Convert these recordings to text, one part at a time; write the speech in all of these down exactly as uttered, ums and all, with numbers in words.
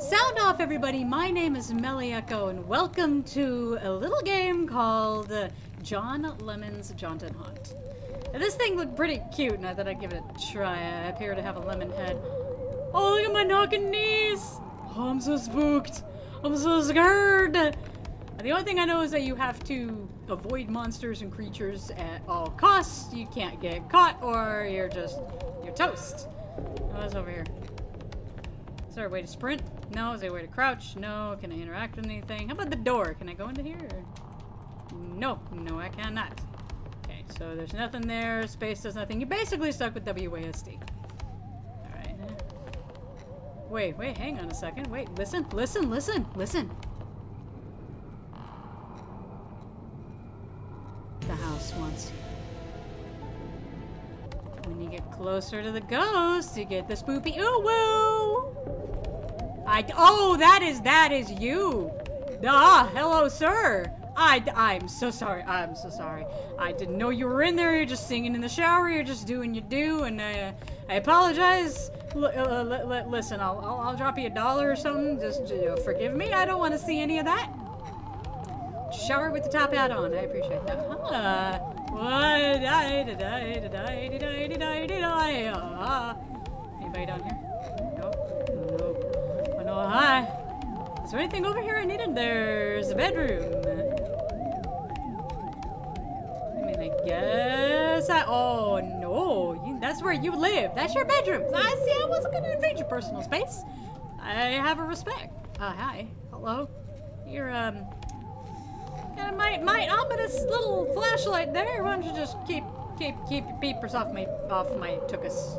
Sound off, everybody! My name is MeliEcho, and welcome to a little game called uh, John Lemon's Jaunt and Haunt. Now, this thing looked pretty cute, and I thought I'd give it a try. I appear to have a lemon head. Oh, look at my knocking knees! Oh, I'm so spooked! I'm so scared! The only thing I know is that you have to avoid monsters and creatures at all costs. You can't get caught, or you're just... you're toast. Oh, it's over here. Is there a way to sprint? No. Is there a way to crouch? No. Can I interact with anything? How about the door? Can I go into here? No. No, I cannot. Okay, so there's nothing there. Space does nothing. You're basically stuck with W A S D. Alright. Wait, wait, hang on a second. Wait, listen, listen, listen, listen. The house wants you. When you get closer to the ghost, you get the spoopy ooh-woo! I, oh, that is, that is you. Ah, hello, sir. I, I'm so sorry. I'm so sorry. I didn't know you were in there. You're just singing in the shower. You're just doing your do, and uh, I apologize. L l l listen, I'll, I'll, I'll drop you a dollar or something. Just you know, forgive me. I don't want to see any of that. Shower with the top hat on. I appreciate that. Ah, what? Anybody down here? Oh, hi. Is there anything over here I needed? There's a bedroom. I mean, I guess I... Oh, no. You, that's where you live. That's your bedroom. I see. I wasn't going to invade your personal space. I have a respect. Uh, hi. Hello. You're, um... got a might, might ominous little flashlight there. Why don't you just keep, keep, keep your peepers off my, off my tuchus.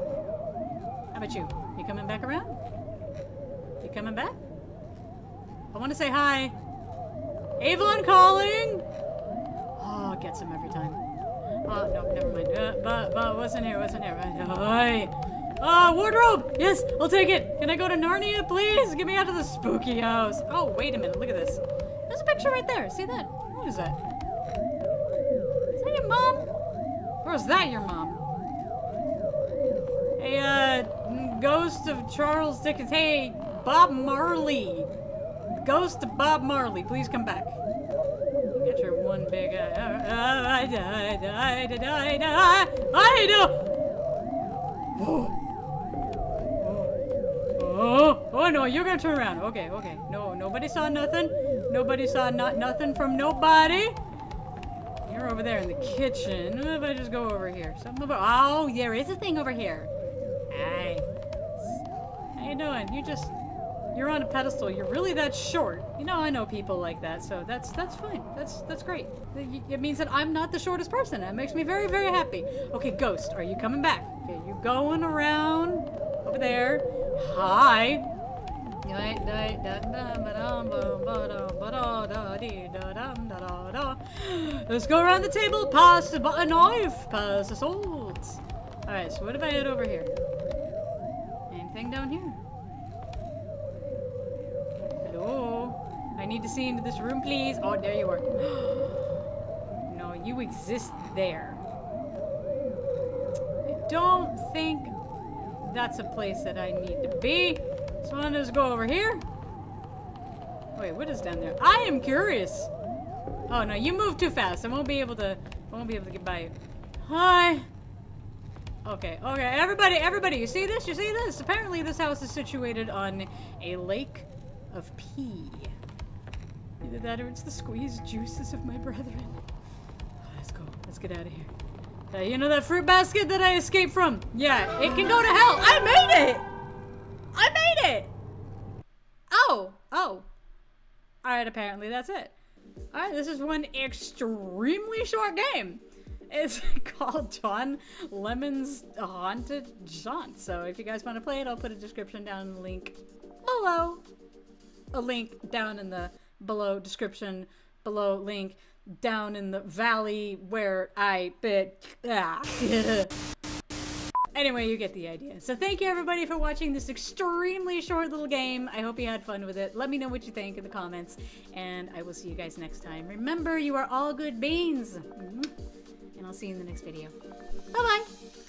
How about you? You coming back around? Coming back? I want to say hi. Avon calling. Oh, gets him every time. Oh no, never mind. Uh, but but what's in here? What's in here? Hi. Uh, wardrobe. Yes, I'll take it. Can I go to Narnia, please? Get me out of the spooky house. Oh, wait a minute. Look at this. There's a picture right there. See that? What is that? Is that your mom? Or is that your mom? Hey, uh, ghost of Charles Dickens. Hey. Bob Marley! Ghost of Bob Marley, please come back. Get your one big eye. I die, die, die, die, die. I know! Oh, oh no, you're gonna turn around. Okay, okay. No, nobody saw nothing. Nobody saw not nothing from nobody. You're over there in the kitchen. What if I just go over here? Something over. Oh, there is a thing over here. Aye. How you doing? You just. You're on a pedestal. You're really that short. You know, I know people like that, so that's that's fine. That's that's great. It means that I'm not the shortest person. That makes me very, very happy. Okay, ghost, are you coming back? Okay, you going around over there? Hi. Let's go around the table. Pass a knife. Pass the swords. All right. So what if I head over here? Anything down here? I need to see into this room, please. Oh, there you are. No, you exist there. I don't think that's a place that I need to be. So I'm just go over here. Wait, what is down there? I am curious. Oh no, you move too fast. I won't be able to. I won't be able to get by you. Hi. Okay, okay, everybody, everybody. You see this? You see this? Apparently, this house is situated on a lake of pee. Either that or it's the squeezed juices of my brethren. Let's go. Let's get out of here. Uh, you know that fruit basket that I escaped from? Yeah, it can go to hell. I made it! I made it! Oh, oh. Alright, apparently that's it. Alright, this is one extremely short game. It's called John Lemon's Haunted Jaunt. So if you guys want to play it, I'll put a description down in the link below. A link down in the... below description, below link, down in the valley where I bit. Ah. Anyway, you get the idea. So thank you everybody for watching this extremely short little game. I hope you had fun with it. Let me know what you think in the comments, and I will see you guys next time. Remember, you are all good beans. Mm-hmm. And I'll see you in the next video. Bye-bye.